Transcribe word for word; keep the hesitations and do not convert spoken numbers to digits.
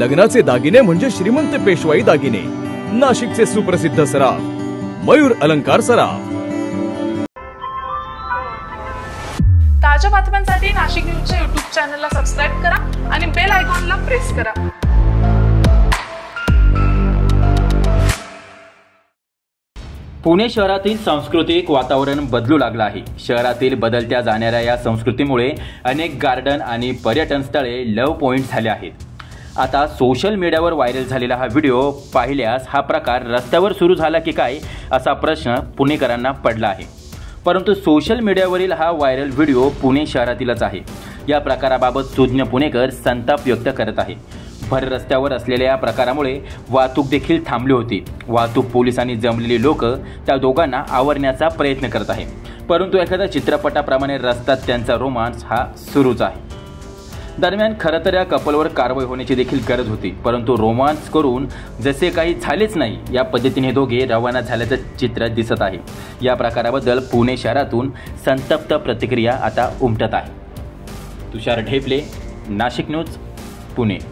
लग्नाचे दागिने म्हणजे श्रीमंत पेशवाई दागिने, नाशिकचे सुप्रसिद्ध सराफ मयूर अलंकार सराफ। ताज्या बातम्यांसाठी नाशिक न्यूजच्या यूट्यूब चॅनलला सबस्क्राइब करा आणि बेल आयकॉनला प्रेस करा। पुणे शहरातील सांस्कृतिक वातावरण बदलू लागलं आहे। शहरातील बदलत्या जाणाऱ्या या संस्कृतीमुळे अनेक गार्डन आणि पर्यटन स्थळे लव्ह पॉइंट झाले आहेत। आता सोशल मीडियावर व्हायरल झालेला हा व्हिडिओ पाहिल्यास हा प्रकार रस्त्यावर सुरू झाला की काय असा प्रश्न पुणेकरांना पडला आहे। परंतु सोशल मीडियावरील हा व्हायरल व्हिडिओ पुणे शहरातीलच आहे। या प्रकाराबाबत सुज्ञ पुणेकर संताप व्यक्त करत आहे। भर रस्त्यावर असलेल्या या प्रकारामुळे वाहतूक देखील थांबली होती। वाहतूक पोलिसांनी जमलेली लोक त्या दोघांना आवरण्याचा प्रयत्न करत आहे, परंतु एखाद्या चित्रपटाप्रमाणे रस्त्यात त्यांचा रोमांस हा सुरूच आहे। दरम्यान खरं तर या कपलवर कारवाई होण्याची देखील गरज होती, परंतु रोमांस करून जसे काही झालेच नाही या पद्धतीने दोघे रवाना झाल्याचं चित्र दिसत आहे। या प्रकाराबद्दल पुणे शहरातून संतप्त प्रतिक्रिया आता उमटत आहे। तुषार ढेपले, नाशिक न्यूज, पुणे।